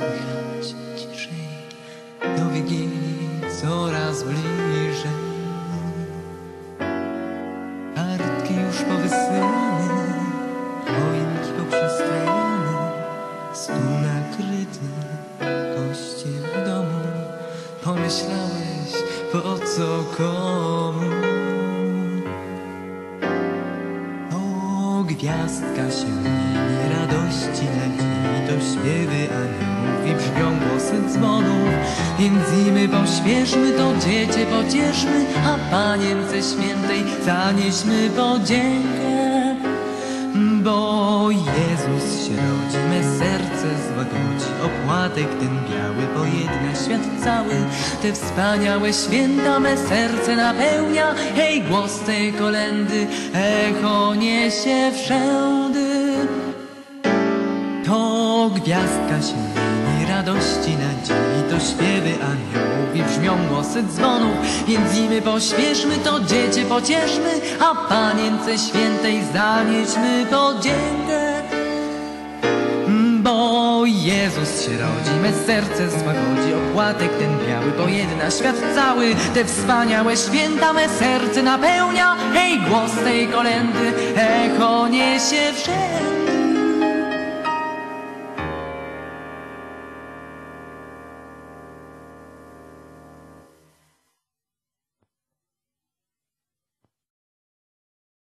słychać ciszej, do Wigilii coraz bliżej. Kartki już powysyłane, choinki poprzestrajane, stół nakryty, goście w domu. Pomyślałeś, po co komu? O, gwiazdka się radości leci, to śpiewy aniołów i brzmią głosy dzwonów. Więc i my pośpieszmy, to dziecię pocieszmy, a Panience Świętej zanieśmy podziękę. Bo Jezus się rodzi, me serce złagodzi, opłatek ten biały pojedna świat cały. Te wspaniałe święta me serce napełnia, hej, głos tej kolędy echo niesie wszędy. O, gwiazdka się mieni, radości, nadziei, to śpiewy aniołów i brzmią głosy dzwonów. Więc i my pośpieszmy, to dziecię pocieszmy, a Panience Świętej zanieśmy podziękę. Bo Jezus się rodzi, me serce złagodzi, opłatek ten biały pojedna świat cały. Te wspaniałe święta me serce napełnia, hej, głos tej kolędy echo niesie wszędzie.